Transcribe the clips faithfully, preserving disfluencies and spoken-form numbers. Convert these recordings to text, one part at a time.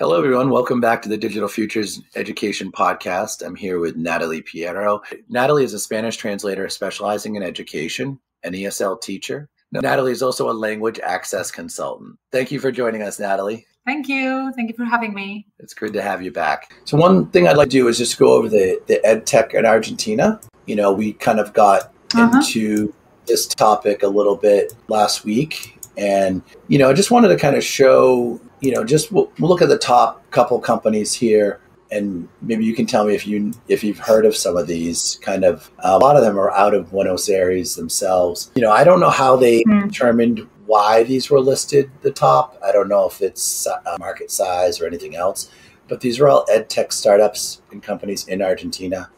Hello, everyone. Welcome back to the Digital Futures Education podcast. I'm here with Natalie Piero. Natalie is a Spanish translator specializing in education, an E S L teacher. Natalie is also a language access consultant. Thank you for joining us, Natalie. Thank you. Thank you for having me. It's good to have you back. So one thing I'd like to do is just go over the, the ed tech in Argentina. You know, we kind of got uh-huh. into this topic a little bit last week. And, you know, I just wanted to kind of show, you know, just we'll, we'll look at the top couple companies here, and maybe you can tell me if, you, if you've heard of some of these. Kind of, uh, a lot of them are out of Buenos Aires themselves. You know, I don't know how they mm. determined why these were listed the top. I don't know if it's uh, market size or anything else, but these are all ed tech startups and companies in Argentina.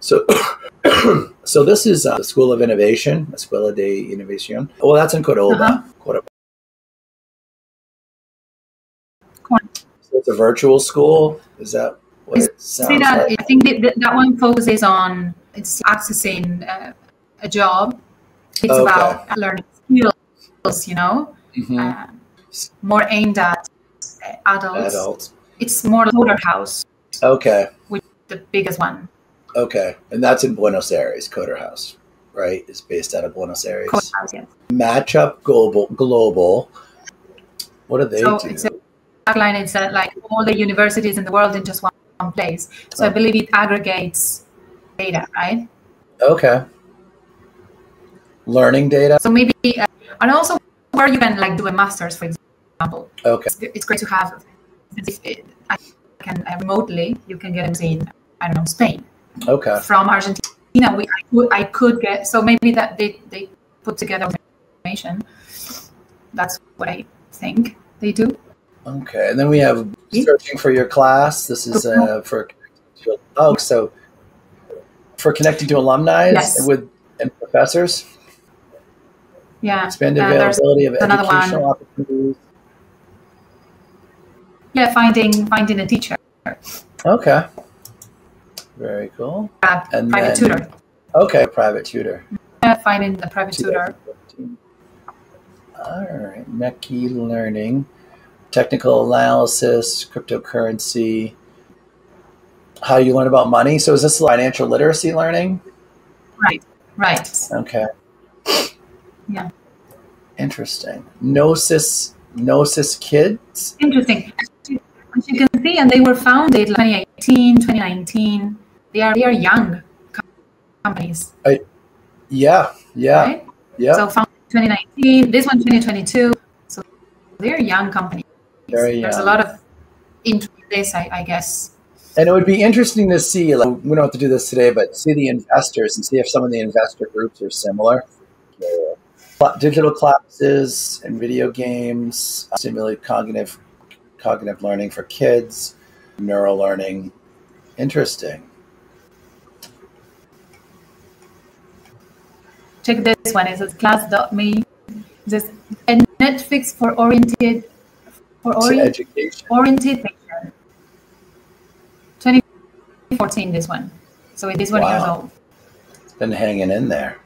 So, so this is uh, the School of Innovation, Escuela de Innovación. Well, that's in Cordoba. Uh-huh. So it's a virtual school. Is that what it sounds that, like? I think that, that one focuses on it's accessing uh, a job. It's okay. about learning skills, you know, mm-hmm. uh, more aimed at adults. Adults. It's more Coderhouse. Okay. Which is the biggest one. Okay. And that's in Buenos Aires, Coderhouse, right? It's based out of Buenos Aires. Coderhouse, yes. Matchup Global. Global. What do they so do? It's a, tagline is that like all the universities in the world in just one, one place. So oh. I believe it aggregates data, right? Okay. Learning data. So maybe, uh, and also where you can like do a master's, for example. Okay. It's, it's great to have, if it, I can uh, remotely, you can get it in, I don't know, Spain. Okay. From Argentina, we, I, could, I could get, so maybe that they, they put together information. That's what I think they do. Okay, and then we have Searching for Your Class. This is uh, for oh, so for connecting to alumni yes. with and professors. Yeah, expand availability uh, of educational one. opportunities. Yeah, finding finding a teacher. Okay, very cool. Uh, and private then, tutor. Okay, private tutor. Yeah, finding the private tutor. All right, Nike Learning. Technical analysis, cryptocurrency, how you learn about money. So is this financial literacy learning? Right, right. Okay. Yeah. Interesting. Gnosis, Gnosis Kids? Interesting. As you can see, and they were founded in twenty eighteen, twenty nineteen. They are, they are young companies. I, yeah, yeah, right? yeah. So founded in twenty nineteen, this one twenty twenty-two. So they're young companies. Very There's young. a lot of interest in this, I, I guess. And it would be interesting to see, like, we don't have to do this today, but see the investors and see if some of the investor groups are similar. Yeah. Digital classes and video games, simulate cognitive cognitive learning for kids, neural learning. Interesting. Check this one. It says class dot me. It says a Netflix for oriented For orient, education. Oriented picture. twenty fourteen, this one. So it is one wow. years old. It's been hanging in there.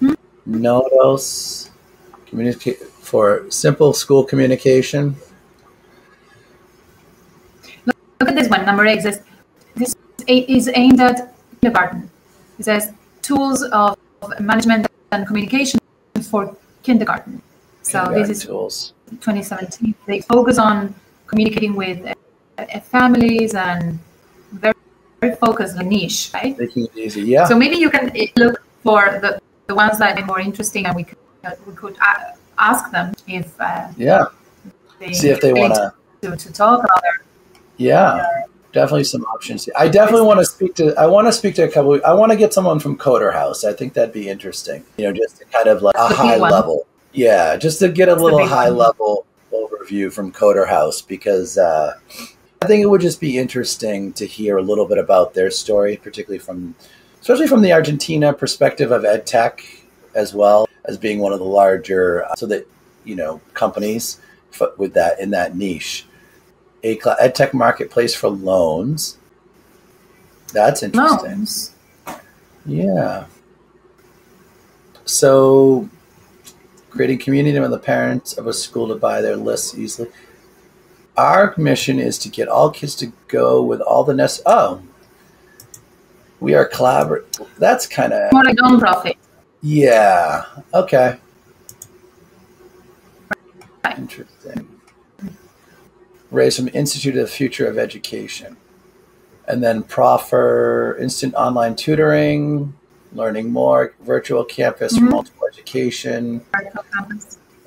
Hmm? Nodos communicate for simple school communication. Look, look at this one. Number eight says this is aimed at kindergarten. It says tools of management and communication for kindergarten. So this is tools. twenty seventeen. They focus on communicating with uh, families and very, very focused on niche, right? Making it easy, yeah. So maybe you can look for the, the ones that are more interesting, and we could, uh, we could uh, ask them if uh, yeah, they see if they want to to talk about their yeah, their, definitely some options. I definitely want to speak to. I want to speak to a couple. I want to get someone from Coderhouse. I think that'd be interesting. You know, just kind of like That's a high one. level. Yeah, just to get a little high-level overview from Coderhouse, because uh, I think it would just be interesting to hear a little bit about their story, particularly from, especially from the Argentina perspective of EdTech, as well as being one of the larger, uh, so that you know companies with that in that niche, a EdTech marketplace for loans. That's interesting. Loans. Yeah. So. Creating community with the parents of a school to buy their lists easily. Our mission is to get all kids to go with all the necessary. Oh, we are collaborating. That's kind of more like nonprofit. Yeah. Okay. Right. Interesting. Raise from Institute of the Future of Education, and then proffer instant online tutoring, learning more, virtual campus, mm-hmm. multiple education,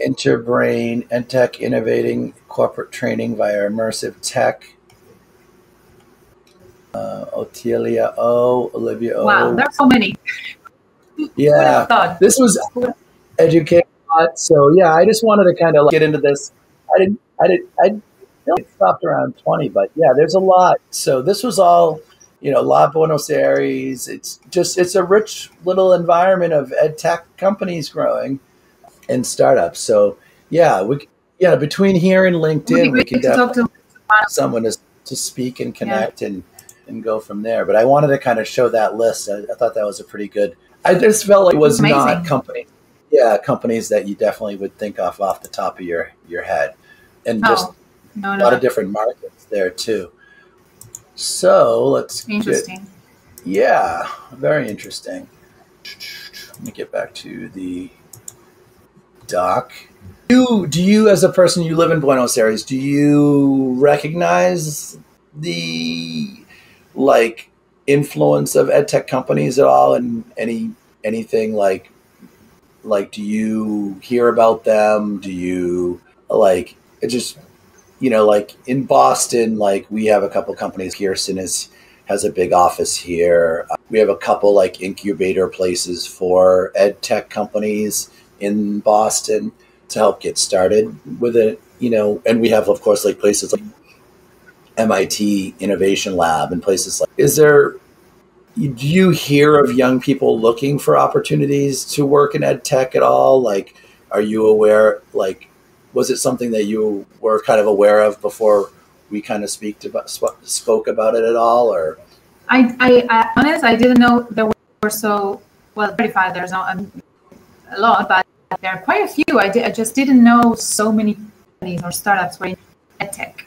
Interbrain, and tech innovating corporate training via immersive tech. Uh, Otelia O, Olivia O. Wow, there's so many. Yeah, this was education. So yeah, I just wanted to kind of like get into this. I didn't. I didn't. I stopped around twenty, but yeah, there's a lot. So this was all, you know, La Buenos Aires. It's just, it's a rich little environment of ed tech companies growing and startups. So yeah, we yeah between here and LinkedIn, we can definitely talk to someone to, to speak and connect, yeah. and and go from there. But I wanted to kind of show that list. I, I thought that was a pretty good. I just felt like it was amazing. Not company, yeah, companies that you definitely would think of off the top of your your head, and oh. just. No, no. A lot of different markets there too. So let's interesting. Get, yeah, very interesting. Let me get back to the doc. Do, do you, as a person, you live in Buenos Aires, do you recognize the like influence of edtech companies at all, and any anything like like do you hear about them? Do you like it just? You know, like in Boston, like we have a couple companies. Kirsten is, has a big office here. We have a couple like incubator places for ed tech companies in Boston to help get started with it, you know. And we have, of course, like places like M I T Innovation Lab and places like, is there, do you hear of young people looking for opportunities to work in ed tech at all? Like, are you aware, like, was it something that you were kind of aware of before we kind of speak to, spoke about it at all? Or I, I, I honest, I didn't know there were so well verified. There's not a, a lot, but there are quite a few. I, did, I just didn't know so many companies or startups were in edtech.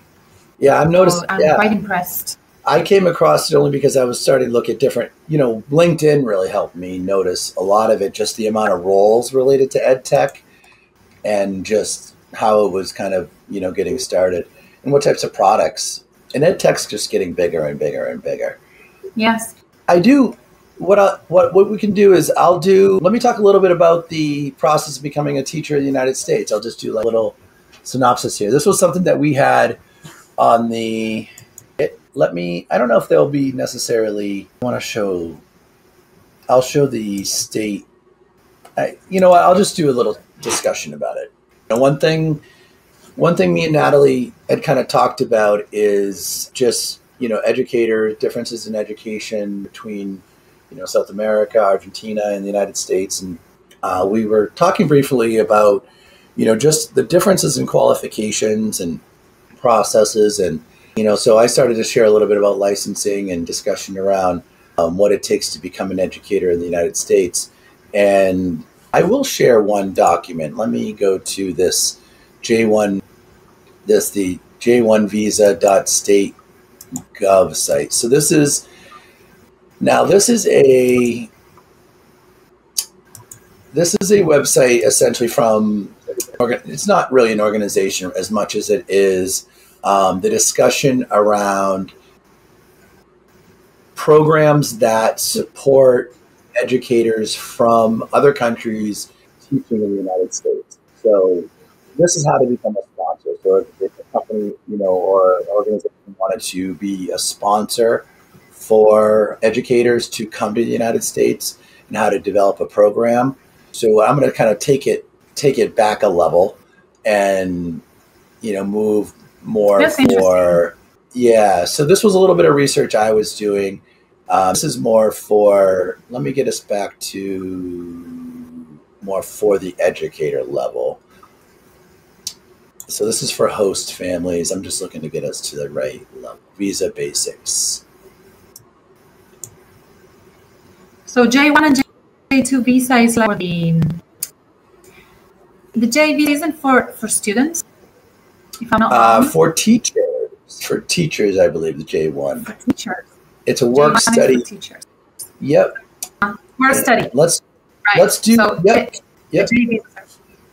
Yeah, I've noticed. So I'm yeah. quite impressed. I came across it only because I was starting to look at different, you know, LinkedIn really helped me notice a lot of it, just the amount of roles related to edtech and just how it was kind of, you know, getting started and what types of products, and ed tech's just getting bigger and bigger and bigger. Yes. I do. What, I, what, what we can do is I'll do, let me talk a little bit about the process of becoming a teacher in the United States. I'll just do like a little synopsis here. This was something that we had on the, it, let me, I don't know if they'll be necessarily I want to show, I'll show the state. I, you know what, I'll just do a little discussion about it. Now, one thing, one thing me and Natalie had kind of talked about is just, you know, educator differences in education between, you know, South America, Argentina, and the United States. And uh, we were talking briefly about, you know, just the differences in qualifications and processes. And, you know, so I started to share a little bit about licensing and discussion around um, what it takes to become an educator in the United States. And I will share one document. Let me go to this J one, this the J one visa dot state gov site. So this is, now this is a, this is a website essentially from, it's not really an organization as much as it is um, the discussion around programs that support educators from other countries teaching in the United States. So this is how to become a sponsor. So if, if a company, you know, or an organization wanted to be a sponsor for educators to come to the United States, and how to develop a program. So I'm going to kind of take it, take it back a level, and you know, move more That's for yeah. So this was a little bit of research I was doing. Um, this is more for, let me get us back to more for the educator level. So this is for host families. I'm just looking to get us to the right level. Visa basics. So J one and J two visa is like the, the J V isn't for, for students. if I'm not uh, wrong. For teachers, for teachers, I believe the J one. For teachers. It's a work J one study. For teachers. Yep. Um, work study. Let's right. let's do. So yep. Yep.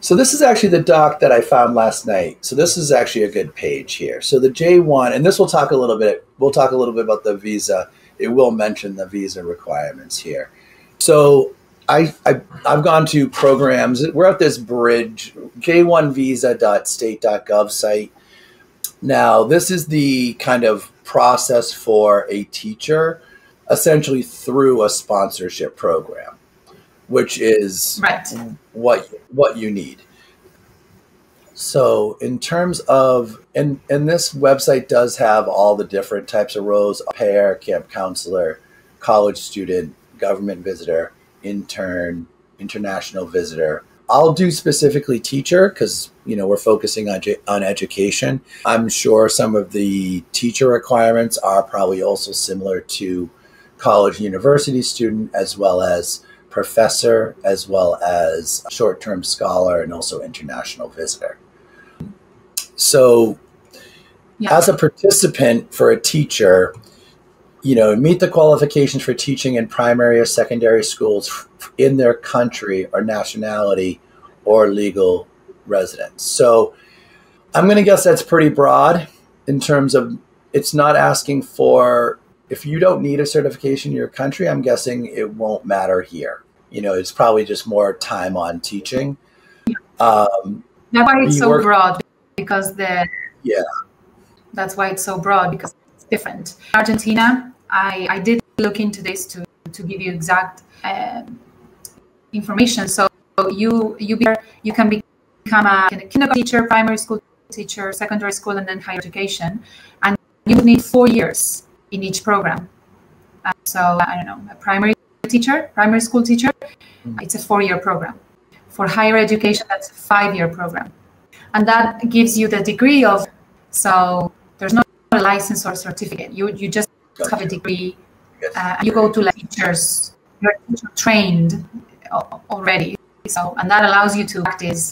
So this is actually the doc that I found last night. So this is actually a good page here. So the J one, and this will talk a little bit. We'll talk a little bit about the visa. It will mention the visa requirements here. So I, I I've gone to programs. We're at this bridge J one visa dot state dot gov site. Now this is the kind of process for a teacher, essentially through a sponsorship program, which is right. what what you need. So in terms of, and, and this website does have all the different types of roles, pair, camp counselor, college student, government visitor, intern, international visitor. I'll do specifically teacher because, you know, we're focusing on, on education. I'm sure some of the teacher requirements are probably also similar to college and university student, as well as professor, as well as short-term scholar, and also international visitor. So yeah. as a participant for a teacher, you know, meet the qualifications for teaching in primary or secondary schools in their country or nationality or legal residence. So I'm going to guess that's pretty broad in terms of it's not asking for, if you don't need a certification in your country, I'm guessing it won't matter here. You know, it's probably just more time on teaching. Yeah. Um, that's why it's so broad because the yeah. That's why it's so broad because it's different. Argentina, I I did look into this to to give you exact uh, information. So you you be, you can become a kindergarten teacher, primary school teacher, secondary school, and then higher education, and you need four years. In each program. Uh, so I don't know, a primary teacher, primary school teacher, mm-hmm. it's a four-year program. For higher education, that's a five-year program. And that gives you the degree of, so there's not a license or certificate. You you just gotcha. have a degree. Yes. Uh, and you go to like teachers, you're trained already. So, and that allows you to practice,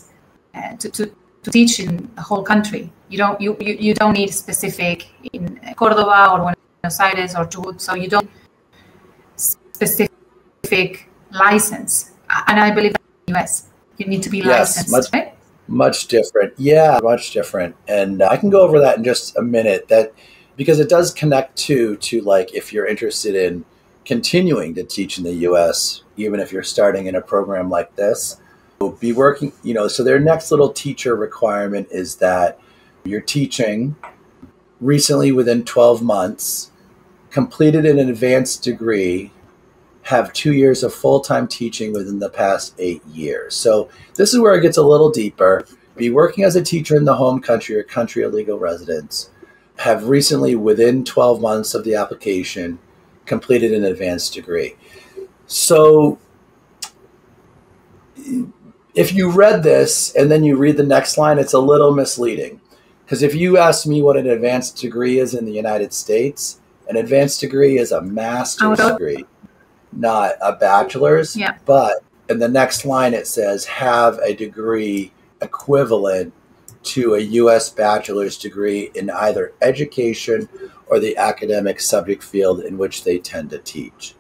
uh, to, to, to teach in the whole country. You don't, you, you, you don't need specific in Cordoba or when Buenos Aires or Chubut, so you don't specific license. And I believe that in the U S you need to be yes, licensed, much, right? Much different. Yeah, much different. And uh, I can go over that in just a minute, that because it does connect to, to like if you're interested in continuing to teach in the U S, even if you're starting in a program like this, you'll be working, you know, so their next little teacher requirement is that you're teaching recently within twelve months, completed an advanced degree, have two years of full-time teaching within the past eight years. So this is where it gets a little deeper. Be working as a teacher in the home country or country of legal residence, have recently within twelve months of the application, completed an advanced degree. So if you read this and then you read the next line, it's a little misleading. Because if you ask me what an advanced degree is in the United States, an advanced degree is a master's oh, degree, not a bachelor's. Yeah. But in the next line, it says have a degree equivalent to a U S bachelor's degree in either education or the academic subject field in which they tend to teach.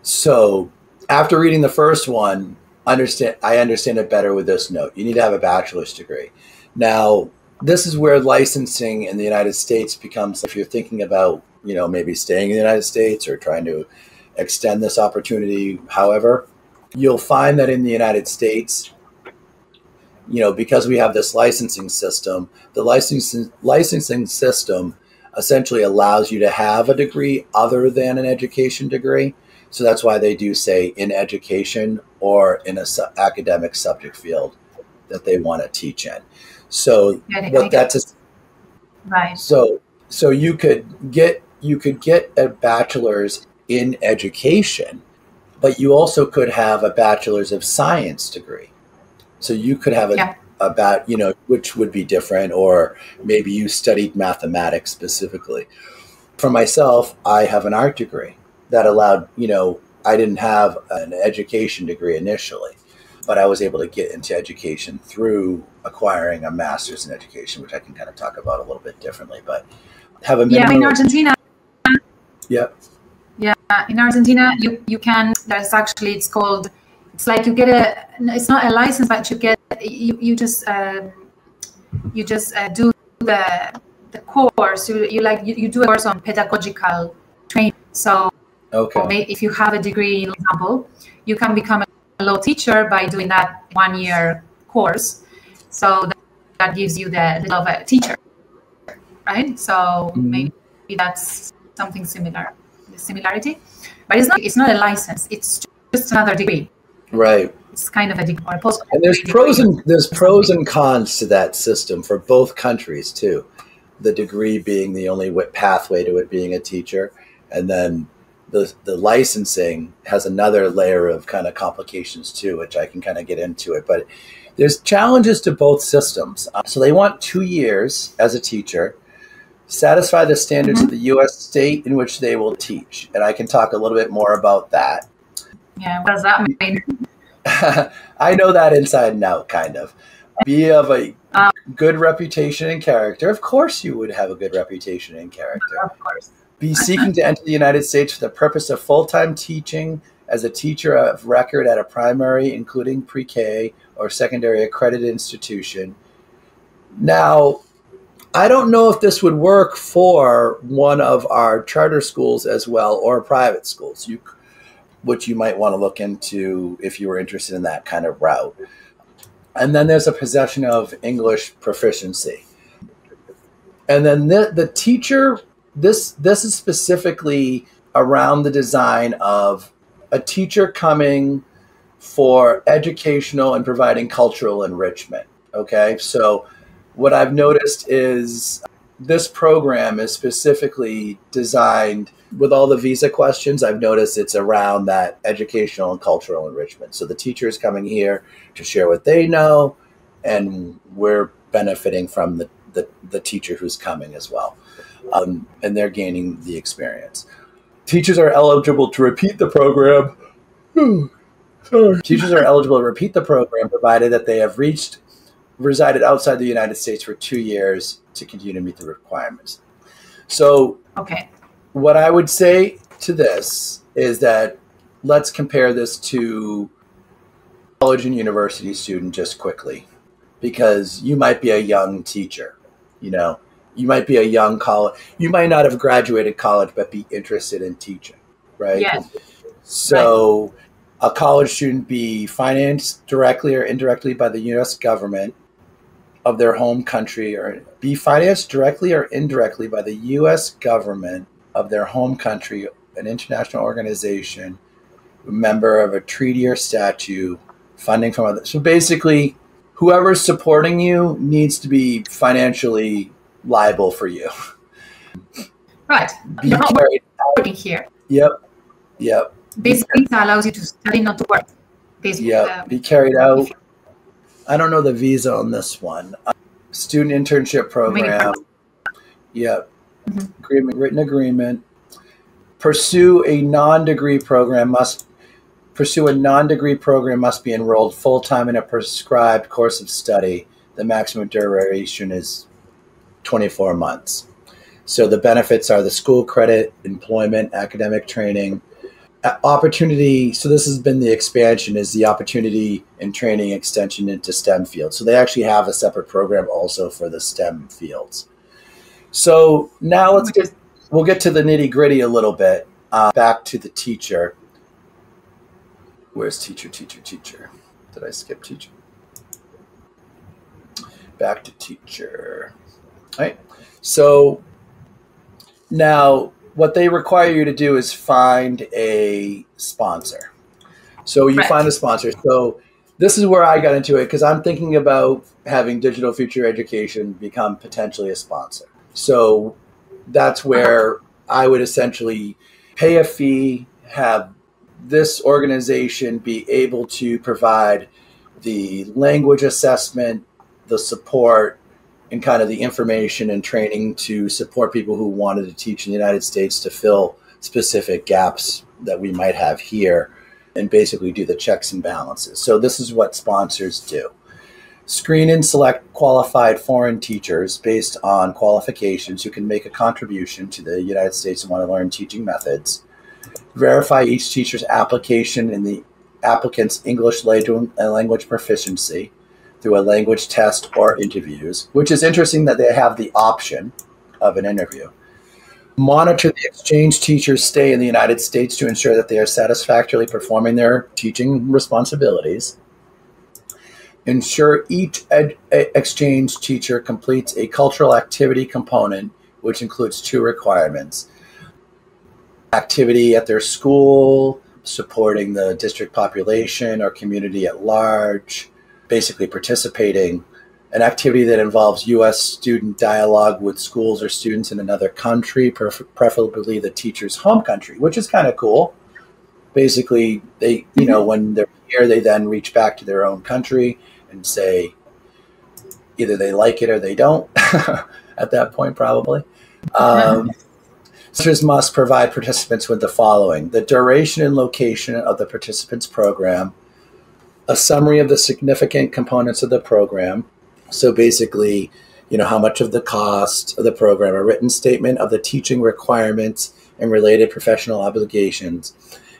So after reading the first one, understand I understand it better with this note. You need to have a bachelor's degree. Now, this is where licensing in the United States becomes, if you're thinking about, you know, maybe staying in the United States or trying to extend this opportunity, however, you'll find that in the United States, you know, because we have this licensing system, the licensing, licensing system essentially allows you to have a degree other than an education degree. So that's why they do say in education or in an su- academic subject field that they want to teach in. So what that's a, right. So so you could get you could get a bachelor's in education, but you also could have a bachelor's of science degree. So you could have a yeah. about you know which would be different, or maybe you studied mathematics specifically. For myself, I have an art degree that allowed you know I didn't have an education degree initially. but I was able to get into education through acquiring a master's in education, which I can kind of talk about a little bit differently, but have a minimum. Yeah, in Argentina. Yeah. Yeah, in Argentina, you, you can, there's actually, it's called, it's like you get a, it's not a license, but you get, you, you just, um, you just uh, do the, the course, you, you like, you, you do a course on pedagogical training. So okay. If you have a degree, for example, you can become a law teacher by doing that one year course. So that, that gives you the level of a teacher, right? So mm-hmm. maybe that's something similar, the similarity, but it's not, it's not a license. It's just another degree. Right. It's kind of a degree or a post. And there's pros and there's pros and cons to that system for both countries too. The degree being the only pathway to it being a teacher. And then the, the licensing has another layer of kind of complications too, which I can kind of get into it, but there's challenges to both systems. So they want two years as a teacher, satisfy the standards mm-hmm. of the U S state in which they will teach. And I can talk a little bit more about that. Yeah, what does that mean? I know that inside and out, kind of. Be of a um, good reputation and character. Of course you would have a good reputation and character. Of course. Be seeking to enter the United States for the purpose of full-time teaching as a teacher of record at a primary, including pre-K or secondary accredited institution. Now, I don't know if this would work for one of our charter schools as well or private schools, you, which you might want to look into if you were interested in that kind of route. And then there's a possession of English proficiency. And then the, the teacher, this, this is specifically around the design of a teacher coming for educational and providing cultural enrichment, okay? So what I've noticed is this program is specifically designed with all the visa questions. I've noticed it's around that educational and cultural enrichment. So the teacher is coming here to share what they know, and we're benefiting from the, the, the teacher who's coming as well. Um, and they're gaining the experience. Teachers are eligible to repeat the program. Teachers are eligible to repeat the program provided that they have reached resided outside the United States for two years to continue to meet the requirements. So okay. What I would say to this is that let's compare this to college and university student just quickly, because you might be a young teacher, you know, you might be a young college, you might not have graduated college, but be interested in teaching, right? Yes. So right. A college student be financed directly or indirectly by the U S government of their home country, or be financed directly or indirectly by the U S government of their home country, an international organization, a member of a treaty or statute, funding from others. So basically, whoever's supporting you needs to be financially liable for you. Right. Be You're not working here. Yep. Yep. Basically, that allows you to study, not to work. Basically, yeah. Um, be carried out. I don't know the visa on this one. Uh, student internship program. Yeah. Mm-hmm. Agreement, written agreement. Pursue a non-degree program must pursue a non-degree program must be enrolled full-time in a prescribed course of study. The maximum duration is twenty-four months. So the benefits are the school credit, employment, academic training, opportunity. So this has been the expansion, is the opportunity and training extension into STEM fields. So they actually have a separate program also for the STEM fields. So now let's get, we'll get to the nitty gritty a little bit. Uh, back to the teacher. Where's teacher, teacher, teacher? Did I skip teacher? Back to teacher. All right. So now what they require you to do is find a sponsor. So you right. find a sponsor. So this is where I got into it, because I'm thinking about having Digital Future Education become potentially a sponsor. So that's where I would essentially pay a fee, have this organization be able to provide the language assessment, the support, and kind of the information and training to support people who wanted to teach in the United States to fill specific gaps that we might have here. and basically do the checks and balances. So this is what sponsors do. Screen and select qualified foreign teachers based on qualifications who can make a contribution to the United States and want to learn teaching methods. Verify each teacher's application and the applicant's English language proficiency through a language test or interviews, which is interesting that they have the option of an interview. Monitor the exchange teacher's stay in the United States to ensure that they are satisfactorily performing their teaching responsibilities. Ensure each ed exchange teacher completes a cultural activity component, which includes two requirements: activity at their school, supporting the district population or community at large, basically participating, an activity that involves U S student dialogue with schools or students in another country, preferably the teacher's home country, which is kind of cool. Basically, they, you know, when they're here, they then reach back to their own country and say either they like it or they don't at that point, probably. Um, teachers must provide participants with the following: the duration and location of the participants' program, a summary of the significant components of the program. So basically, you know, how much of the cost of the program, a written statement of the teaching requirements and related professional obligations,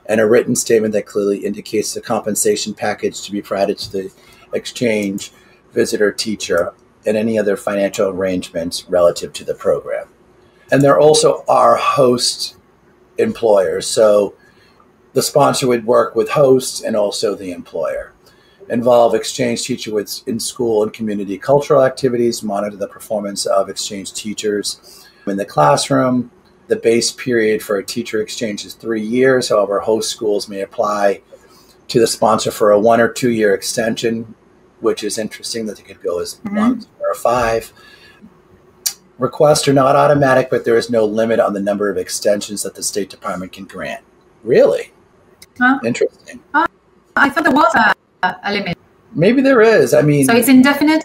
and a written statement that clearly indicates the compensation package to be provided to the exchange, visitor, teacher, and any other financial arrangements relative to the program. And there also are host employers. So the sponsor would work with hosts and also the employer. Involve exchange teacher with in school and community cultural activities, monitor the performance of exchange teachers in the classroom. The base period for a teacher exchange is three years. However, host schools may apply to the sponsor for a one or two year extension, which is interesting that they could go as mm-hmm. one or five. Requests are not automatic, but there is no limit on the number of extensions that the State Department can grant. Really? Huh? Interesting. Uh, I thought there was a a limit. Maybe there is. I mean, so it's indefinite?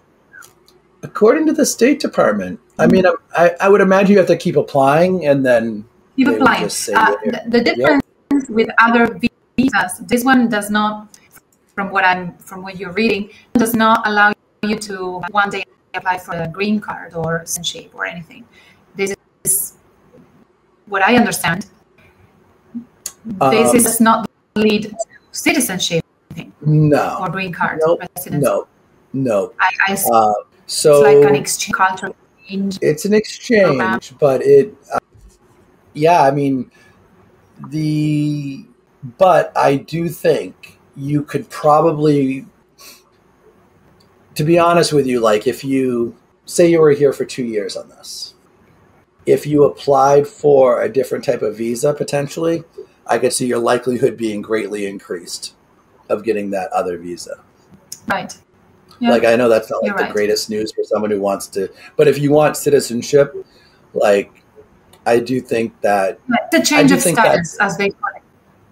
According to the State Department. I mean, I, I would imagine you have to keep applying and then keep applying. Uh, the, the difference yeah. with other visas, this one does not, from what I'm, from what you're reading, does not allow you to one day apply for a green card or citizenship or anything. This is what I understand. This um, does not lead to citizenship. No. Or green card. Nope. No. No. I, I uh, so it's like an exchange culture. It's an exchange, program. but it. Uh, yeah, I mean, the. But I do think you could probably, to be honest with you, like if you say you were here for two years on this, if you applied for a different type of visa potentially, I could see your likelihood being greatly increased of getting that other visa. Right. Yeah. Like, I know that's not like You're the right. greatest news for someone who wants to, but if you want citizenship, like, I do think that. It's a change of status, as they call it.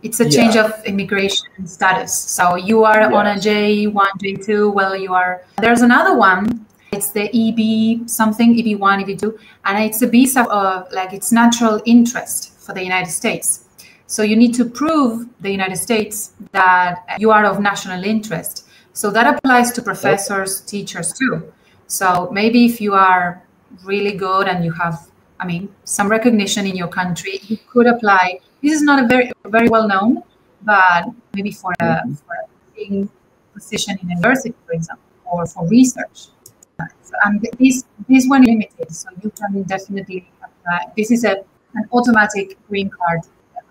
It's a yeah. change of immigration status. So you are yeah. on a J one, J two, well, you are. There's another one. It's the E B something, E B one, E B two, and it's a visa of, like, it's natural interest for the United States. So you need to prove the United States that you are of national interest. So that applies to professors, teachers too. So maybe if you are really good and you have, I mean, some recognition in your country, you could apply. This is not a very, very well known, but maybe for a, for a position in university, for example, or for research. And this, this one is limited, so you can definitely apply. This is a, an automatic green card.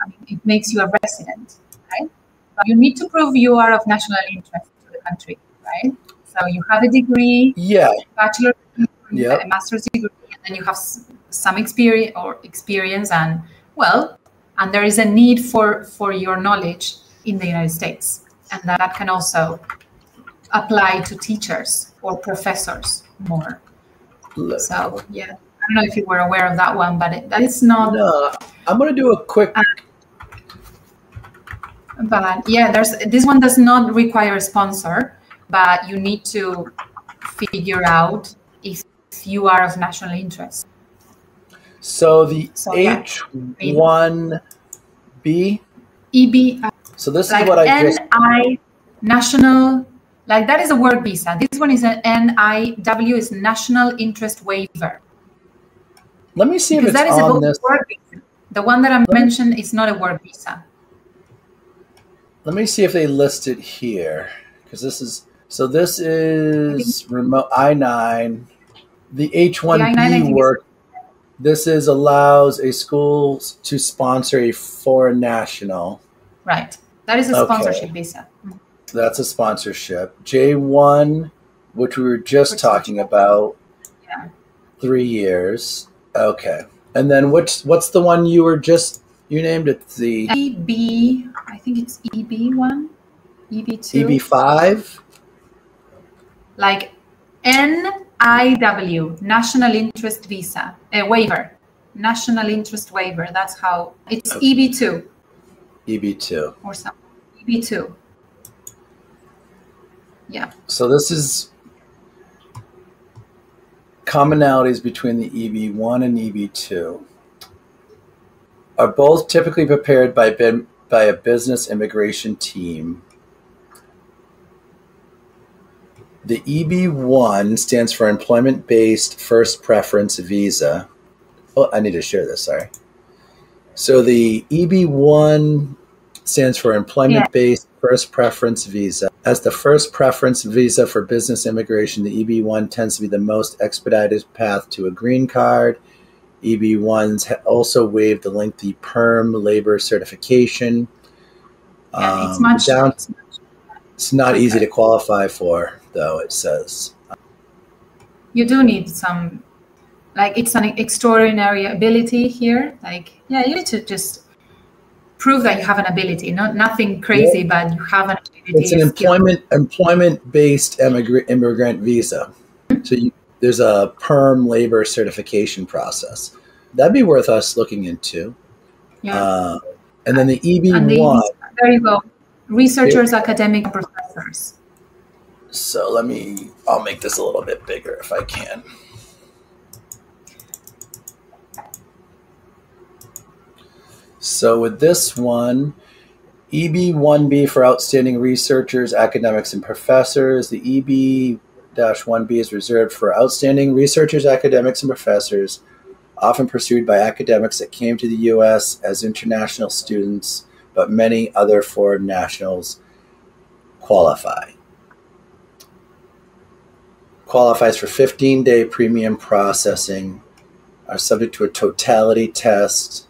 I mean, it makes you a resident, right? But you need to prove you are of national interest to the country, right? So you have a degree, yeah, bachelor's degree, yep. a master's degree, and then you have some experience or experience, and well, and there is a need for for your knowledge in the United States, and that, that can also apply to teachers or professors more. Look. So yeah, I don't know if you were aware of that one, but it, that is not. No, I'm gonna do a quick. Uh, But yeah, there's this one does not require a sponsor, but you need to figure out if you are of national interest. So the H one B? E B, So this like is what I just... N I national, like that is a work visa. This one is an N I W, is National Interest Waiver. Let me see because if it's that is on a this. Work visa. The one that I mentioned is not a work visa. Let me see if they list it here, because this is, so this is remote I nine, the H one B work. This is allows a school to sponsor a foreign national. Right. That is a sponsorship okay. visa. That's a sponsorship. J one, which we were just which talking about, yeah. three years. Okay. And then which, what's the one you were just, you named it the? E B, I think it's E B one, E B two. E B five? Like N I W, National Interest Visa, a waiver, National Interest Waiver. That's how, it's okay. E B two. E B two. Or something. E B two. Yeah. So this is commonalities between the E B one and E B two. Are both typically prepared by, by a business immigration team. The E B one stands for Employment-Based First Preference Visa. Oh, I need to share this, sorry. So the E B one stands for Employment-Based yeah. First Preference Visa. As the first preference visa for business immigration, the E B one tends to be the most expedited path to a green card. E B ones also waived the lengthy PERM labor certification. Yeah, um, it's, much, down, it's, much, it's not okay. easy to qualify for, though, it says. You do need some... Like it's an extraordinary ability here. Like, yeah, you need to just prove that you have an ability, not nothing crazy, yeah. but you have an ability. It's an employment employment based immigrant immigrant visa. So you, there's a PERM labor certification process. That'd be worth us looking into. Yeah. Uh, and then the E B one. There you go. Researchers, it, academic professors. So let me. I'll make this a little bit bigger if I can. So with this one, E B one B for outstanding researchers, academics, and professors. The E B one B is reserved for outstanding researchers, academics, and professors, often pursued by academics that came to the U S as international students, but many other foreign nationals qualify. Qualifies for fifteen day premium processing, are subject to a totality test,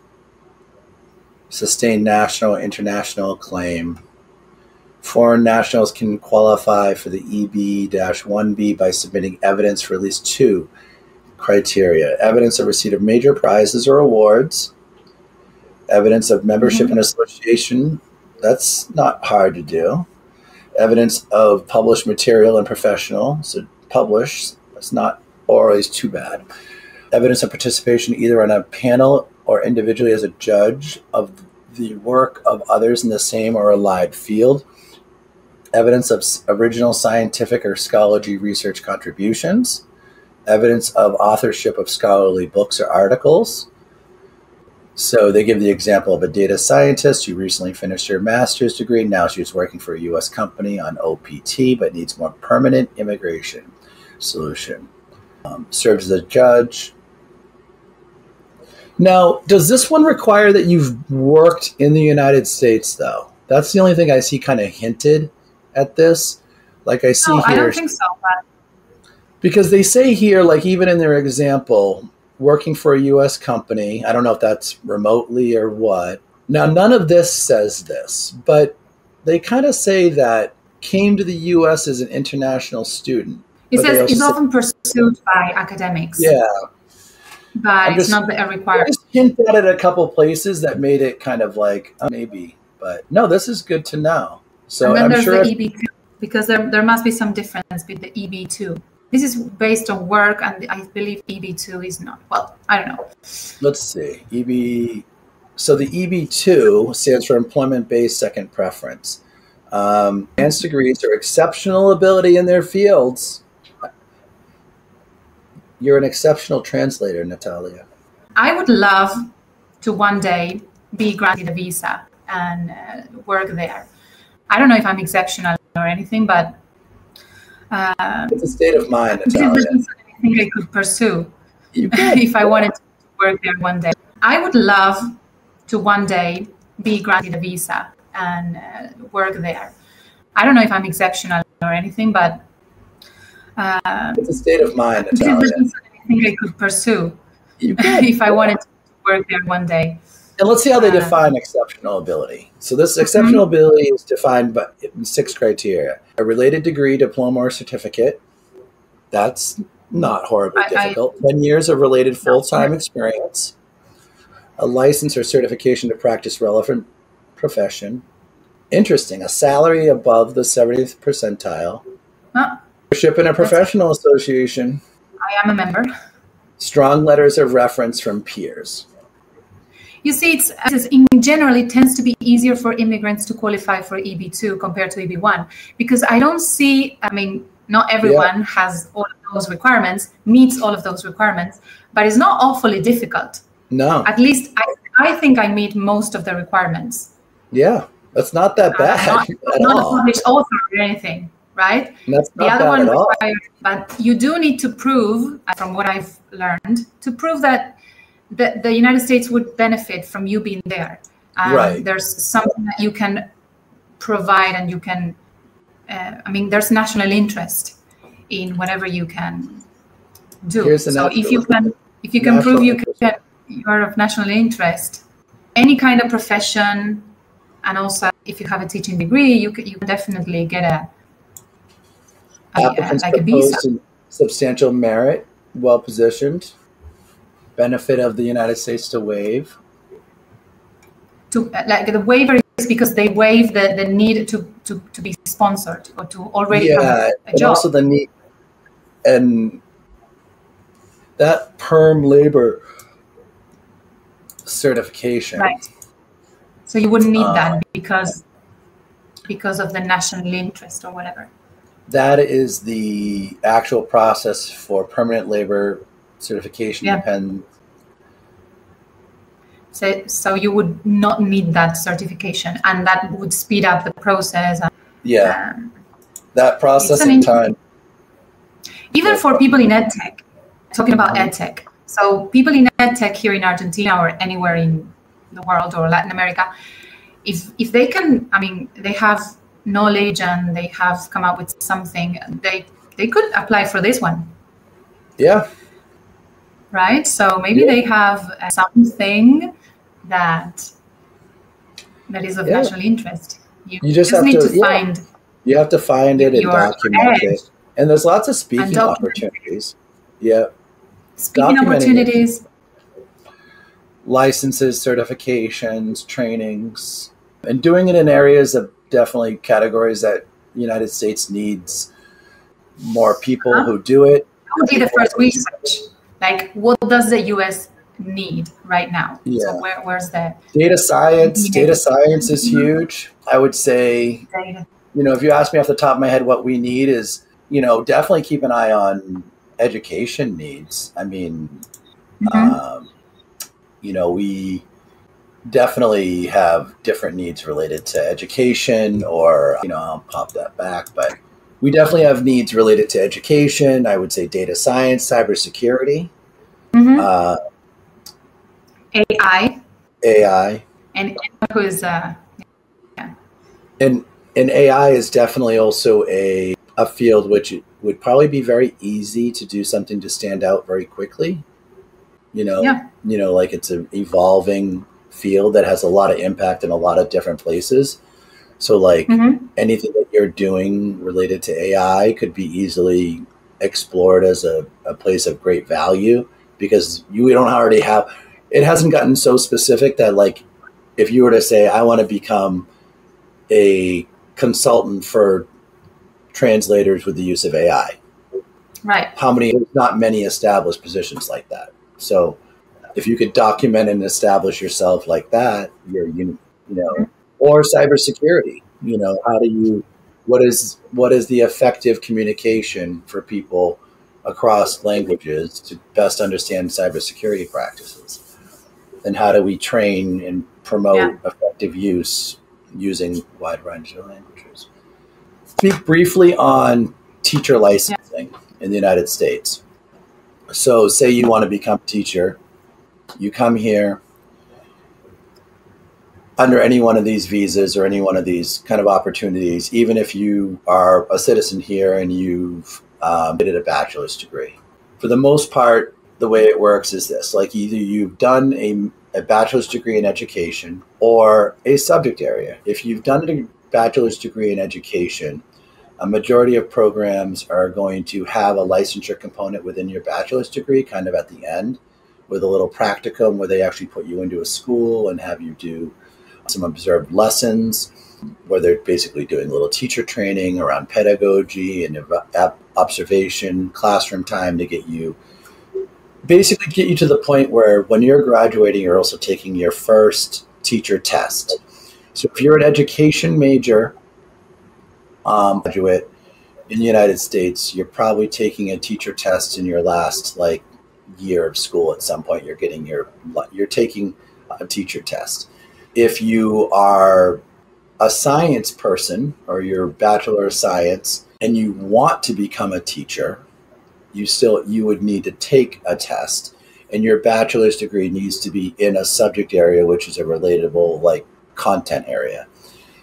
sustained national, international claim. Foreign nationals can qualify for the E B one B by submitting evidence for at least two criteria. Evidence of receipt of major prizes or awards. Evidence of membership mm-hmm. in association. That's not hard to do. Evidence of published material and professional. So publish, that's not always too bad. Evidence of participation either on a panel or individually as a judge of the work of others in the same or allied field. Evidence of original scientific or scholarly research contributions. Evidence of authorship of scholarly books or articles. So they give the example of a data scientist who recently finished her master's degree. Now she's working for a U S company on O P T, but needs more permanent immigration solution. Um, serves as a judge. Now, does this one require that you've worked in the United States, though? That's the only thing I see kind of hinted at this. Like I see no, here. I don't think so. But... Because they say here, like even in their example, working for a U S company, I don't know if that's remotely or what. Now, none of this says this, but they kind of say that came to the U S as an international student. It says it's often pursued by academics. Yeah. But just, it's not a requirement. I just hinted at a couple places that made it kind of like, oh, maybe. But no, this is good to know. So and then I'm there's sure the E B two, because there, there must be some difference with the E B two. This is based on work, and I believe E B two is not. Well, I don't know. Let's see. E B. So the E B two stands for Employment-Based Second Preference. Um, advanced degrees are exceptional ability in their fields. You're an exceptional translator, Natalia. I would love to one day be granted a visa and uh, work there. I don't know if I'm exceptional or anything, but uh, it's a state of mind. This is something I could pursue if I wanted to work there one day. I would love to one day be granted a visa and uh, work there. I don't know if I'm exceptional or anything, but uh, it's a state of mind. This is something I could pursue if I wanted to work there one day. And let's see how they define exceptional ability. So this exceptional mm-hmm. ability is defined by six criteria. A related degree, diploma, or certificate. That's not horribly I, difficult. I, ten years of related full-time experience. A license or certification to practice relevant profession. Interesting. A salary above the seventieth percentile. Huh. Membership in a professional association. I am a member. Strong letters of reference from peers. You see, it's, it's in general, it tends to be easier for immigrants to qualify for E B two compared to E B one, because I don't see, I mean, not everyone yeah. has all of those requirements, meets all of those requirements, but it's not awfully difficult. No. At least I, I think I meet most of the requirements. Yeah, that's not that bad. Uh, not, not a published author or anything, right? And that's not the other one required, but you do need to prove, from what I've learned, to prove that The, the United States would benefit from you being there. Um, right. There's something that you can provide, and you can, uh, I mean, there's national interest in whatever you can do. Here's so if you can, if you can prove you can, you are of national interest, any kind of profession, and also if you have a teaching degree, you can, you can definitely get a, a, a like a visa. Substantial merit, well positioned. Benefit of the United States to waive? To, like the waiver is because they waive the, the need to, to, to be sponsored or to already yeah, have a and job. Also the need, and that PERM labor certification. Right. So you wouldn't need um, that because, because of the national interest or whatever. That is the actual process for permanent labor certification yeah. depends. So, so you would not need that certification, and that would speed up the process. And, yeah, um, that processing time. Even for people in edtech, talking about mm-hmm. edtech. So people in edtech here in Argentina or anywhere in the world or Latin America, if if they can, I mean, they have knowledge and they have come up with something, they they could apply for this one. Yeah. Right, so maybe yeah. they have something that that is of yeah. national interest. You, you just, just have need to, to yeah. find. You have to find it and document head. it. And there's lots of speaking opportunities. Yeah, speaking opportunities, licenses, certifications, trainings, and doing it in areas of definitely categories that the United States needs more people uh-huh. who do it. That would be the first research. Like, what does the U S need right now? Yeah. So where, where's the data science? Data science is huge. I would say, data. you know, if you ask me off the top of my head, what we need is, you know, definitely keep an eye on education needs. I mean, mm-hmm. um, you know, we definitely have different needs related to education, or, you know, I'll pop that back, but. We definitely have needs related to education. I would say data science, cybersecurity, mm-hmm. uh, A I, A I, and who is uh, yeah. and and A I is definitely also a a field which would probably be very easy to do something to stand out very quickly. You know, yeah. you know, like it's an evolving field that has a lot of impact in a lot of different places. So like mm-hmm. anything that you're doing related to A I could be easily explored as a, a place of great value, because you don't already have, it hasn't gotten so specific that like, if you were to say, I want to become a consultant for translators with the use of A I, right? How many, not many established positions like that. So if you could document and establish yourself like that, you're, you, you know, mm-hmm. or cybersecurity, you know, how do you, what is, what is the effective communication for people across languages to best understand cybersecurity practices? And how do we train and promote yeah. effective use using wide range of languages. Speak briefly on teacher licensing yeah. in the United States. So say you want to become a teacher, you come here under any one of these visas or any one of these kind of opportunities, even if you are a citizen here and you've um, did a bachelor's degree. For the most part, the way it works is this, like either you've done a, a bachelor's degree in education or a subject area. If you've done a bachelor's degree in education, a majority of programs are going to have a licensure component within your bachelor's degree kind of at the end with a little practicum where they actually put you into a school and have you do some observed lessons where they're basically doing a little teacher training around pedagogy and observation, classroom time to get you, basically get you to the point where when you're graduating, you're also taking your first teacher test. So if you're an education major, um, graduate in the United States, you're probably taking a teacher test in your last like year of school. At some point you're getting your, you're taking a teacher test. If you are a science person or your bachelor of science and you want to become a teacher, you still, you would need to take a test, and your bachelor's degree needs to be in a subject area, which is a relatable like content area.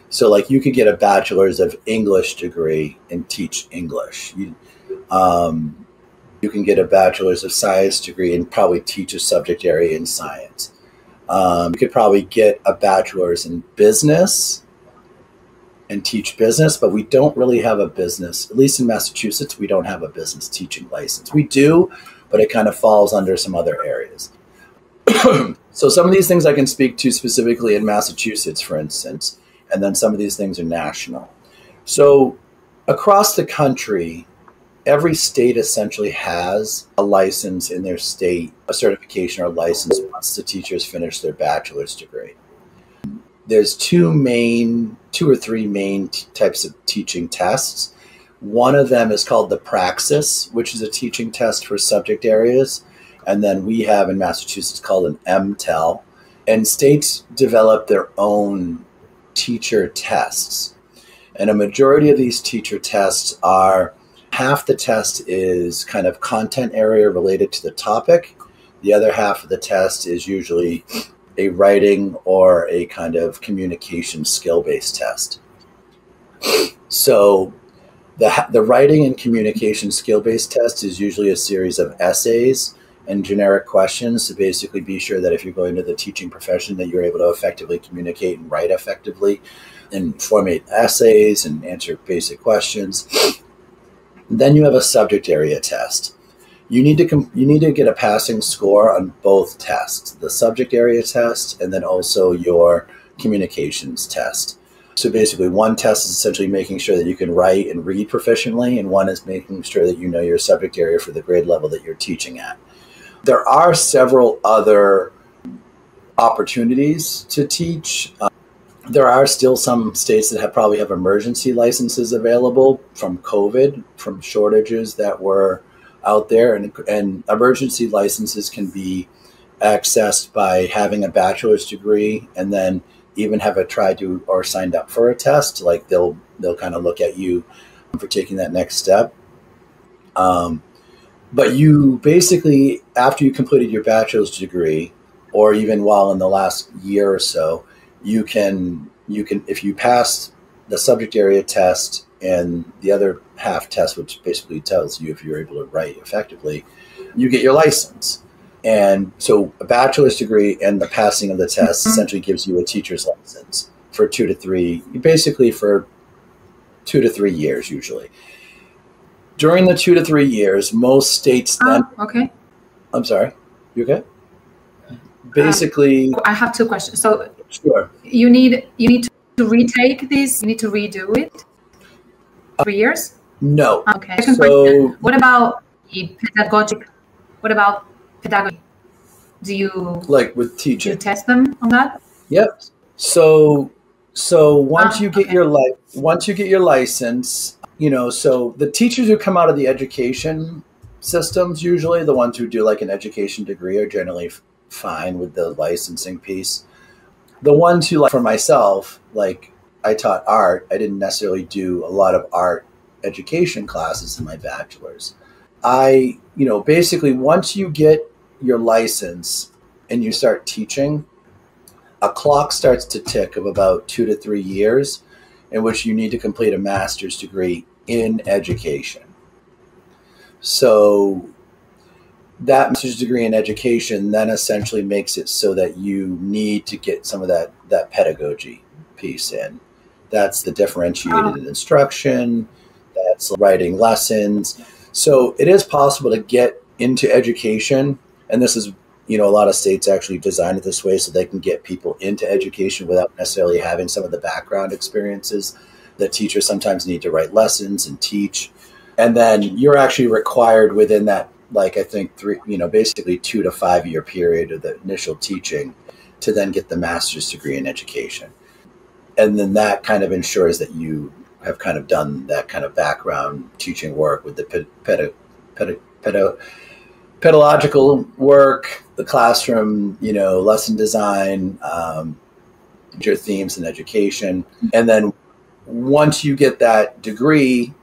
So like you could get a bachelor's of English degree and teach English. You, um, you can get a bachelor's of science degree and probably teach a subject area in science. Um, you could probably get a bachelor's in business and teach business, but we don't really have a business, at least in Massachusetts, we don't have a business teaching license. We do, but it kind of falls under some other areas. So some of these things I can speak to specifically in Massachusetts, for instance, and then some of these things are national. So across the country, every state essentially has a license in their state, a certification or license once the teachers finish their bachelor's degree. There's two main, two or three main types of teaching tests. One of them is called the Praxis, which is a teaching test for subject areas. And then we have in Massachusetts called an M TEL. And states develop their own teacher tests. And a majority of these teacher tests are half the test is kind of content area related to the topic. The other half of the test is usually a writing or a kind of communication skill-based test. So the, the writing and communication skill-based test is usually a series of essays and generic questions to basically be sure that if you're going to the teaching profession that you're able to effectively communicate and write effectively and formate essays and answer basic questions. Then you have a subject area test. You need to com you need to get a passing score on both tests, the subject area test and then also your communications test. So basically one test is essentially making sure that you can write and read proficiently, and one is making sure that you know your subject area for the grade level that you're teaching at. There are several other opportunities to teach. Um, There are still some states that have probably have emergency licenses available from COVID, from shortages that were out there. And, and emergency licenses can be accessed by having a bachelor's degree and then even have a tried to or signed up for a test. Like they'll they'll kind of look at you for taking that next step. Um, but you basically, after you completed your bachelor's degree, or even while in the last year or so, you can, you can, if you pass the subject area test and the other half test, which basically tells you if you're able to write effectively, you get your license. And so a bachelor's degree and the passing of the test essentially gives you a teacher's license for two to three, basically for two to three years usually. During the two to three years, most states then, uh, okay. I'm sorry, you okay? Basically. Um, I have two questions. So. Sure. You need you need to retake this. You need to redo it. Three years? No. Okay. Second so, question. What about pedagogic? What about pedagogy? Do you like with teaching? Do you test them on that? Yep. So so once ah, you get okay. your li once you get your license, you know. So the teachers who come out of the education systems, usually the ones who do like an education degree, are generally fine with the licensing piece. the one to, like, for myself, like, I taught art. I didn't necessarily do a lot of art education classes in my bachelor's. I, you know, basically once you get your license and you start teaching, a clock starts to tick of about two to three years in which you need to complete a master's degree in education. So that master's degree in education then essentially makes it so that you need to get some of that, that pedagogy piece in. That's the differentiated instruction. That's writing lessons. So it is possible to get into education. And this is, you know, a lot of states actually design it this way so they can get people into education without necessarily having some of the background experiences that teachers sometimes need to write lessons and teach. And then you're actually required within that, like, I think three, you know, basically two to five year period of the initial teaching to then get the master's degree in education. And then that kind of ensures that you have kind of done that kind of background teaching work with the ped ped ped ped pedagogical work, the classroom, you know, lesson design, um, your themes in education. And then once you get that degree,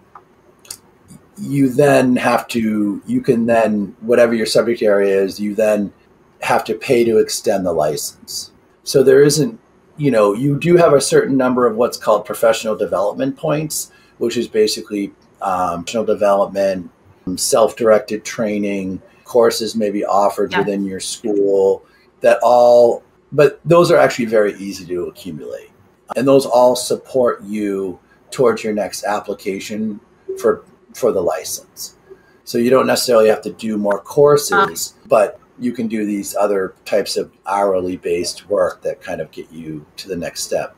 you then have to, you can then, whatever your subject area is, you then have to pay to extend the license. So there isn't, you know, you do have a certain number of what's called professional development points, which is basically um, professional development, self-directed training, courses maybe offered yeah. within your school, that all, but those are actually very easy to accumulate. And those all support you towards your next application for, for the license. So you don't necessarily have to do more courses, uh. but you can do these other types of hourly based work that kind of get you to the next step.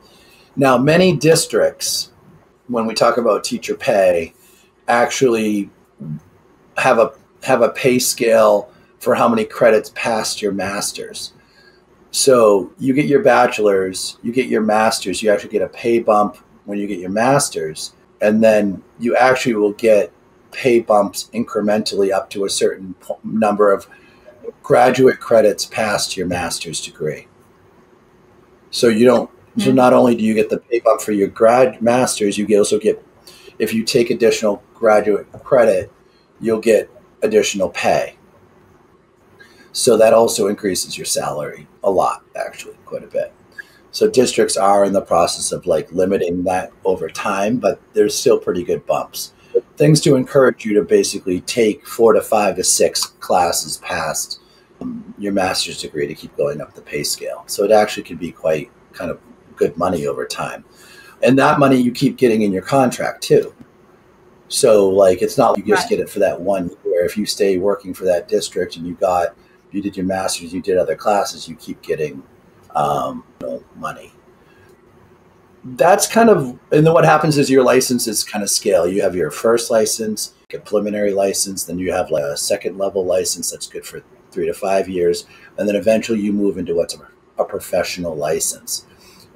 Now, many districts, when we talk about teacher pay, actually have a, have a pay scale for how many credits past your master's. So you get your bachelor's, you get your master's, you actually get a pay bump when you get your master's, and then you actually will get pay bumps incrementally up to a certain number of graduate credits past your master's degree. So you don't, so not only do you get the pay bump for your grad master's, you also get, if you take additional graduate credit, you'll get additional pay. So that also increases your salary a lot, actually, quite a bit. So districts are in the process of, like, limiting that over time, but there's still pretty good bumps. Things to encourage you to basically take four to five to six classes past um, your master's degree to keep going up the pay scale. So it actually can be quite kind of good money over time. And that money you keep getting in your contract too. So, like, it's not like you just get it for that one year. If you stay working for that district and you got, you did your master's, you did other classes, you keep getting um, you know, money. That's kind of, and then what happens is your licenses kind of scale. You have your first license, a preliminary license, then you have, like, a second level license that's good for three to five years. And then eventually you move into what's a professional license.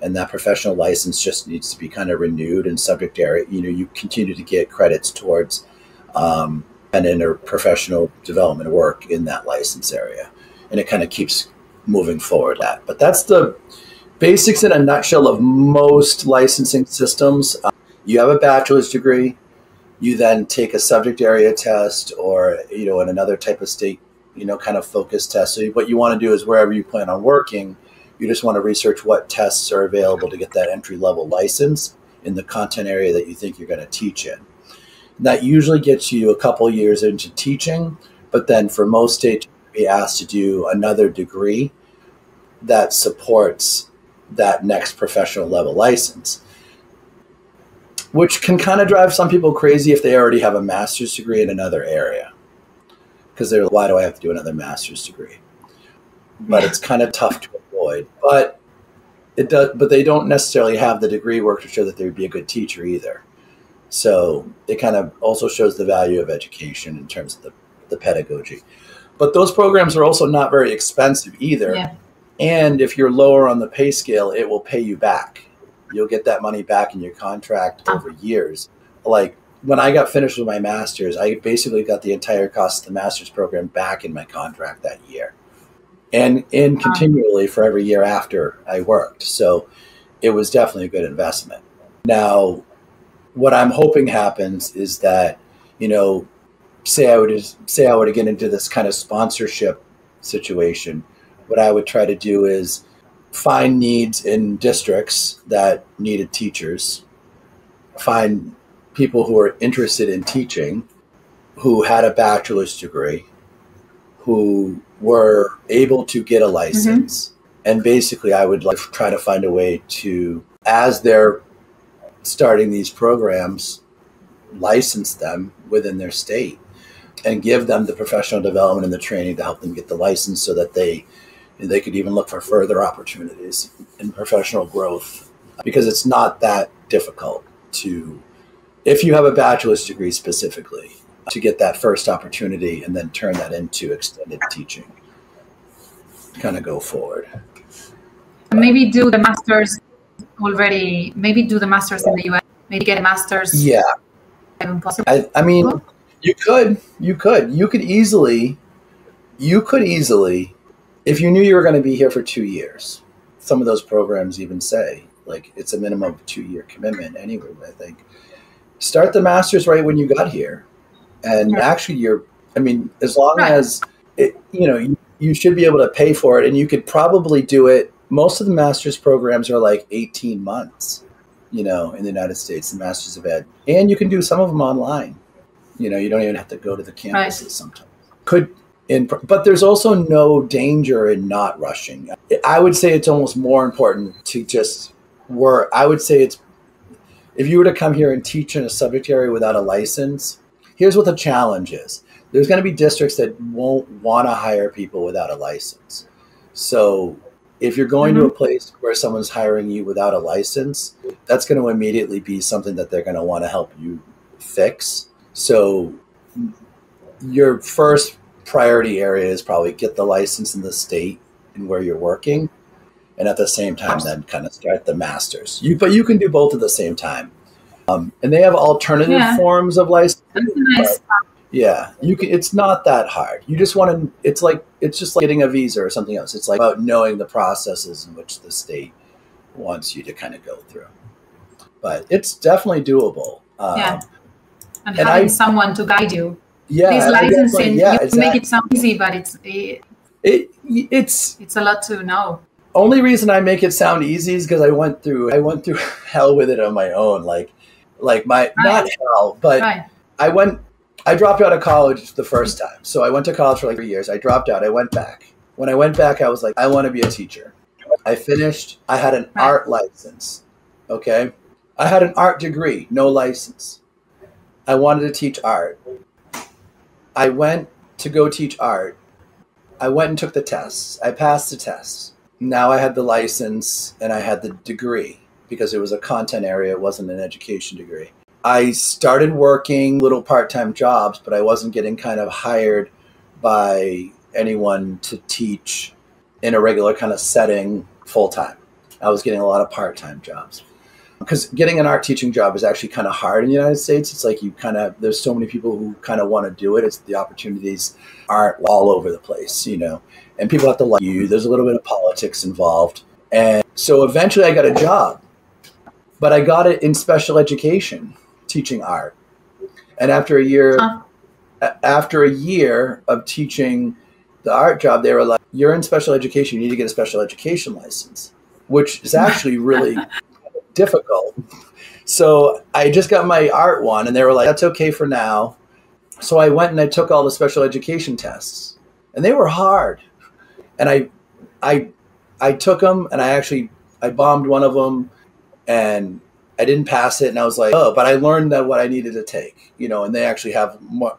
And that professional license just needs to be kind of renewed and subject area. You know, you continue to get credits towards um, an interprofessional development work in that license area. And it kind of keeps moving forward that, but that's the basics in a nutshell of most licensing systems. Um, you have a bachelor's degree, you then take a subject area test or, you know, in another type of state, you know, kind of focus test. So what you want to do is wherever you plan on working, you just want to research what tests are available to get that entry level license in the content area that you think you're going to teach in. And that usually gets you a couple years into teaching, but then for most states, you'll be asked to do another degree that supports that next professional level license, which can kind of drive some people crazy if they already have a master's degree in another area, because they're like, why do I have to do another master's degree? But it's kind of tough to avoid, but it does, but they don't necessarily have the degree work to show that they would be a good teacher either. So it kind of also shows the value of education in terms of the, the pedagogy, but those programs are also not very expensive either. Yeah. And if you're lower on the pay scale, it will pay you back. You'll get that money back in your contract over years. Like when I got finished with my master's, I basically got the entire cost of the master's program back in my contract that year. and and continually for every year after I worked. So it was definitely a good investment. Now, what I'm hoping happens is that, you know, say I would say I were to get into this kind of sponsorship situation, what I would try to do is find needs in districts that needed teachers, find people who are interested in teaching, who had a bachelor's degree, who were able to get a license. Mm-hmm. And basically I would like try to find a way to, as they're starting these programs, license them within their state and give them the professional development and the training to help them get the license so that they they could even look for further opportunities in professional growth, because it's not that difficult to, if you have a bachelor's degree specifically, to get that first opportunity and then turn that into extended teaching, kind of go forward. Maybe do the master's already, maybe do the master's in the U S, maybe get a master's. Yeah. I, I mean, you could, you could, you could easily, you could easily, if you knew you were going to be here for two years, some of those programs even say, like, it's a minimum of two-year commitment anyway, I think. Start the master's right when you got here. And right. actually, you're, I mean, as long right. as, it, you know, you, you should be able to pay for it. And you could probably do it. Most of the master's programs are like eighteen months, you know, in the United States, the Masters of Ed. And you can do some of them online. You know, you don't even have to go to the campuses right. sometimes. Could... In, but there's also no danger in not rushing. I would say it's almost more important to just work. I would say it's, if you were to come here and teach in a subject area without a license, here's what the challenge is. There's going to be districts that won't want to hire people without a license. So if you're going mm-hmm. to a place where someone's hiring you without a license, that's going to immediately be something that they're going to want to help you fix. So your first priority area is probably get the license in the state and where you're working, and at the same time then kind of start the masters. You but you can do both at the same time, um, and they have alternative yeah. forms of license. Nice. Yeah, you can. It's not that hard. You just want to. It's like it's just like getting a visa or something else. It's like about knowing the processes in which the state wants you to kind of go through. But it's definitely doable. Um, yeah, and, and having I, someone to guide you. Yeah, this licensing, yeah, you exactly. make it sound easy, but it's it, it it's it's a lot to know. Only reason I make it sound easy is because I went through I went through hell with it on my own, like like my right. not hell, but right. I went I dropped out of college the first time, so I went to college for like three years. I dropped out. I went back. When I went back, I was like, I want to be a teacher. I finished. I had an right. art license. Okay, I had an art degree, no license. I wanted to teach art. I went to go teach art. I went and took the tests. I passed the tests. Now I had the license and I had the degree because it was a content area. It wasn't an education degree. I started working little part-time jobs, but I wasn't getting kind of hired by anyone to teach in a regular kind of setting full-time. I was getting a lot of part-time jobs. Because getting an art teaching job is actually kind of hard in the United States. It's like you kind of, there's so many people who kind of want to do it. It's the opportunities aren't all over the place, you know, and people have to like you. There's a little bit of politics involved. And so eventually I got a job, but I got it in special education, teaching art. And after a year, huh. after a year of teaching the art job, they were like, you're in special education. You need to get a special education license, which is actually really... difficult. So I just got my art one and they were like, that's okay for now. So I went and I took all the special education tests and they were hard. And I, I, I took them and I actually, I bombed one of them and I didn't pass it. And I was like, oh, but I learned that what I needed to take, you know, and they actually have more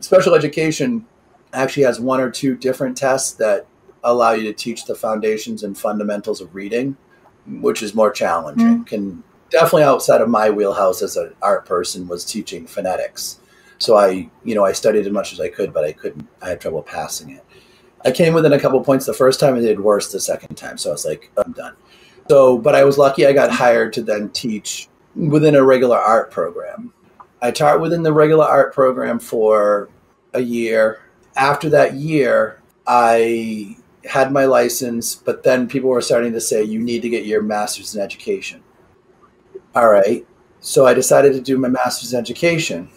special education actually has one or two different tests that allow you to teach the foundations and fundamentals of reading, which is more challenging. Mm. Can definitely outside of my wheelhouse as an art person was teaching phonetics. So I, you know, I studied as much as I could, but I couldn't, I had trouble passing it. I came within a couple of points the first time and did worse the second time. So I was like, I'm done. So, but I was lucky I got hired to then teach within a regular art program. I taught within the regular art program for a year. After that year, I had my license, but then people were starting to say, you need to get your master's in education. All right. So I decided to do my master's in education.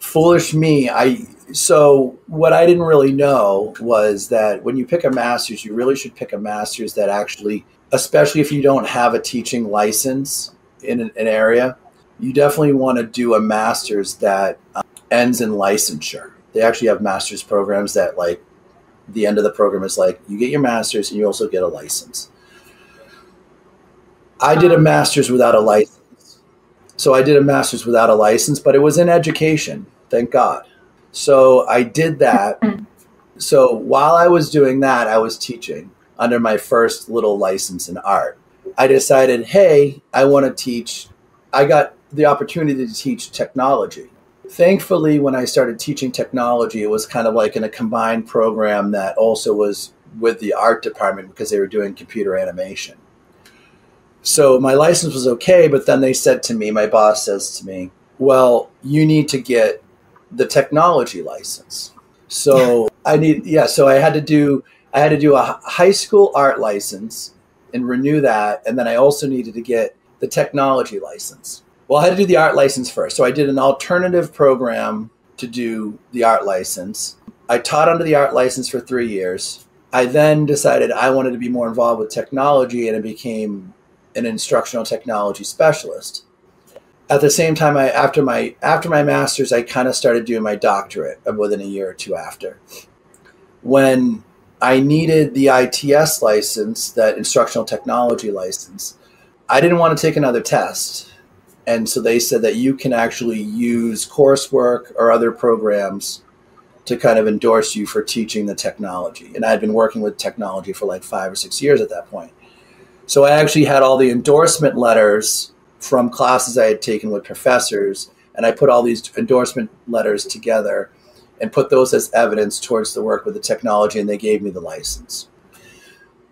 Foolish me. I, so what I didn't really know was that when you pick a master's, you really should pick a master's that actually, especially if you don't have a teaching license in an, an area, you definitely want to do a master's that um, ends in licensure. They actually have master's programs that, like, the end of the program is like, you get your master's and you also get a license. I did a master's without a license. So I did a master's without a license, but it was in education, thank God. So I did that. So while I was doing that, I was teaching under my first little license in art. I decided, hey, I want to teach. I got the opportunity to teach technology. Thankfully, when I started teaching technology, it was kind of like in a combined program that also was with the art department because they were doing computer animation. So my license was okay, but then they said to me, my boss says to me, well, you need to get the technology license. So I need, yeah, so I had to do, I had to do a high school art license and renew that. And then I also needed to get the technology license. Well, I had to do the art license first. So I did an alternative program to do the art license. I taught under the art license for three years. I then decided I wanted to be more involved with technology, and I became an instructional technology specialist. At the same time, I, after my after my master's, I kind of started doing my doctorate within a year or two after. When I needed the I T S license, that instructional technology license, I didn't want to take another test. And so they said that you can actually use coursework or other programs to kind of endorse you for teaching the technology. And I had been working with technology for like five or six years at that point. So I actually had all the endorsement letters from classes I had taken with professors, and I put all these endorsement letters together and put those as evidence towards the work with the technology, and they gave me the license.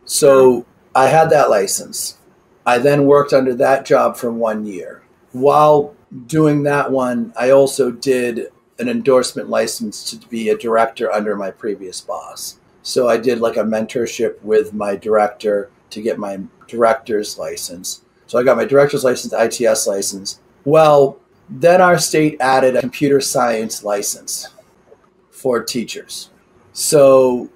So I had that license. I then worked under that job for one year. While doing that one, I also did an endorsement license to be a director under my previous boss. So I did like a mentorship with my director to get my director's license. So I got my director's license, I T S license. Well, then our state added a computer science license for teachers. So,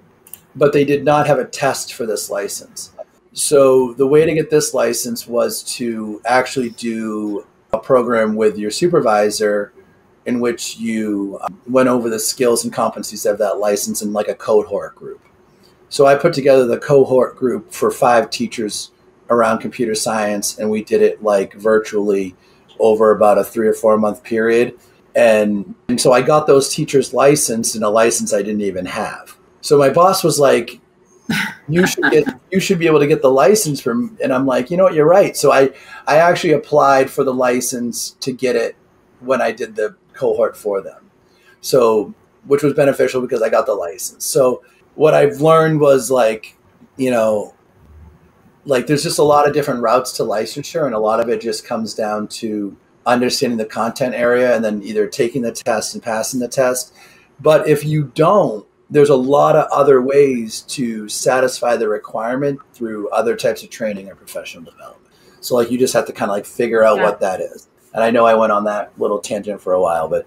but they did not have a test for this license. So the way to get this license was to actually do a program with your supervisor in which you went over the skills and competencies of that license in like a cohort group. So I put together the cohort group for five teachers around computer science, and we did it like virtually over about a three or four month period. And, and so I got those teachers licensed in a license I didn't even have. So my boss was like, you should get, you should be able to get the license from, and I'm like, you know what, you're right. So I, I actually applied for the license to get it when I did the cohort for them. So, which was beneficial because I got the license. So what I've learned was like, you know, like there's just a lot of different routes to licensure, and a lot of it just comes down to understanding the content area and then either taking the test and passing the test. But if you don't, there's a lot of other ways to satisfy the requirement through other types of training or professional development. So like you just have to kind of like figure out yeah. what that is. And I know I went on that little tangent for a while, but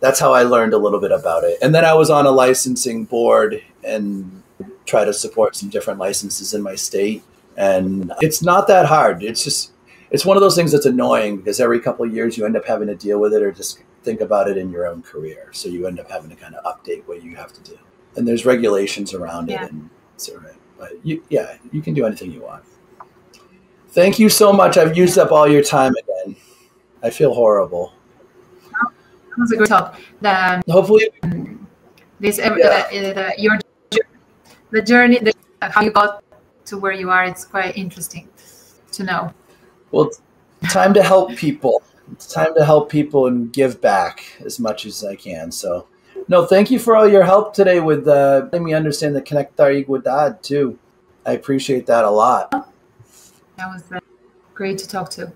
that's how I learned a little bit about it. And then I was on a licensing board and try to support some different licenses in my state. And it's not that hard. It's just, it's one of those things that's annoying because every couple of years you end up having to deal with it or just think about it in your own career. So you end up having to kind of update what you have to do. And there's regulations around yeah. it. And it's all right. But you, yeah, you can do anything you want. Thank you so much. I've used up all your time again. I feel horrible. Oh, that was a good talk. The, um, Hopefully. This, uh, yeah. the, the, your, the journey, the, how you got to where you are, it's quite interesting to know. Well, time to help people. It's time to help people and give back as much as I can. So, no, thank you for all your help today with uh, letting me understand the Conectar Igualdad too. I appreciate that a lot. That was uh, great to talk to.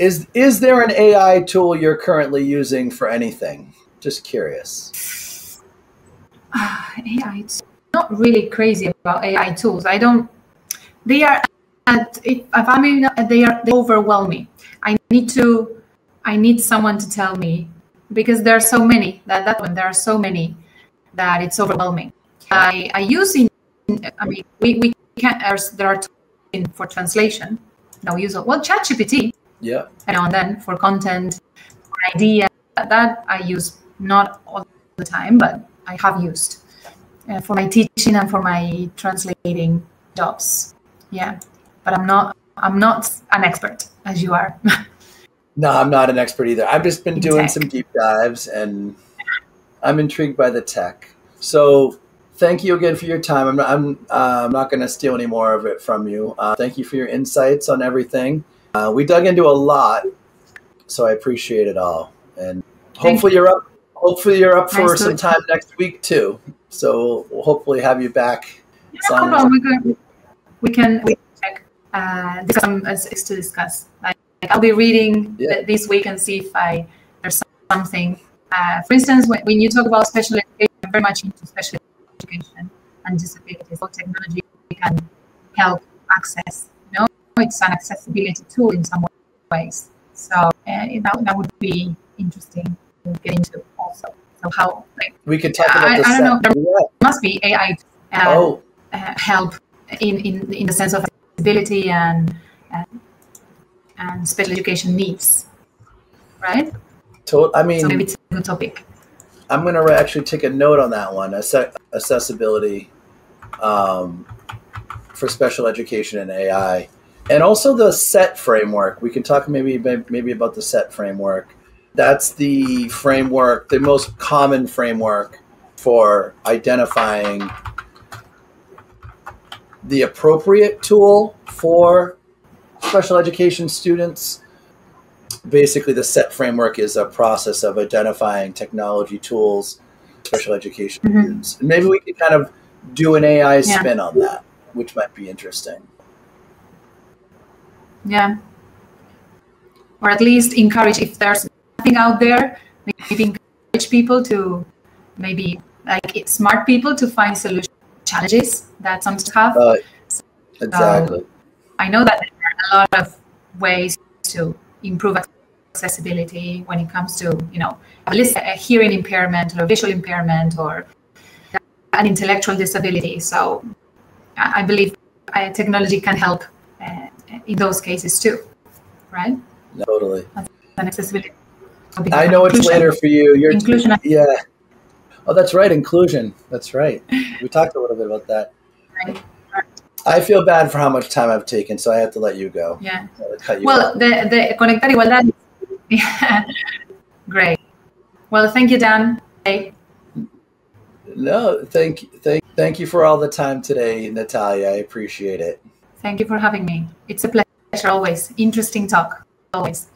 Is is there an A I tool you're currently using for anything? Just curious. A I, it's not really crazy about A I tools. I don't, they are, at, if, if I'm in, they are, they overwhelm me. I need to, I need someone to tell me, because there are so many, that, that one, there are so many that it's overwhelming. I, I use, in, I mean, we, we can't, there are in for translation, no use of, well, ChatGPT. Yeah. And now and then for content, for idea, that I use not all the time, but I have used uh, for my teaching and for my translating jobs. Yeah, but I'm not, I'm not an expert as you are. No, I'm not an expert either. I've just been doing tech. some deep dives, and I'm intrigued by the tech. So thank you again for your time. I'm not, I'm, uh, I'm not going to steal any more of it from you. Uh, thank you for your insights on everything. Uh, we dug into a lot, so I appreciate it all. And hopefully you. you're up. Hopefully you're up for nice some time you. next week too. So we'll hopefully have you back. Yeah, some no we can we can we check uh, some is to discuss. Like, like I'll be reading yeah. th this week and see if I there's something. Uh, for instance, when, when you talk about special education, I'm very much into special education and disabilities. How technology can help access. You know, it's an accessibility tool in some ways. So uh, that that would be interesting to get into also. So how like we could talk about I, the I don't know. There yeah. must be A I uh, oh. uh, help in, in in the sense of accessibility and uh, and special education needs, right? To I mean, so maybe it's a good topic. I'm going to actually take a note on that one. Asse accessibility um, for special education and A I, and also the SET framework. We can talk maybe maybe about the SET framework. That's the framework, the most common framework for identifying the appropriate tool for special education students. Basically, the SET framework is a process of identifying technology tools, special education mm-hmm. students. And maybe we could kind of do an A I yeah. spin on that, which might be interesting. Yeah. Or at least encourage if there's out there, maybe encourage people to maybe like it's smart people to find solution challenges that some have. Uh, exactly. So I know that there are a lot of ways to improve accessibility when it comes to, you know, at least a hearing impairment or visual impairment or an intellectual disability. So I believe technology can help uh, in those cases too, right? Totally. That's an accessibility. I know it's later for you. You're inclusion. Yeah. Oh, that's right. Inclusion. That's right. We talked a little bit about that. Right. I feel bad for how much time I've taken, so I have to let you go. Yeah. Cut you well, off. the the Conectar Igualdad. Yeah. Great. Well, thank you, Dan. Hey. No, thank thank thank you for all the time today, Natalia. I appreciate it. Thank you for having me. It's a pleasure always. Interesting talk always.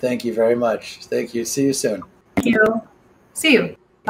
Thank you very much. Thank you. See you soon. Thank you. See you.